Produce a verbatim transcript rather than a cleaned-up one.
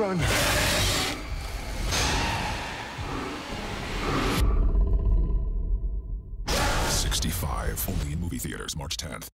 Run. sixty-five, only in movie theaters March tenth.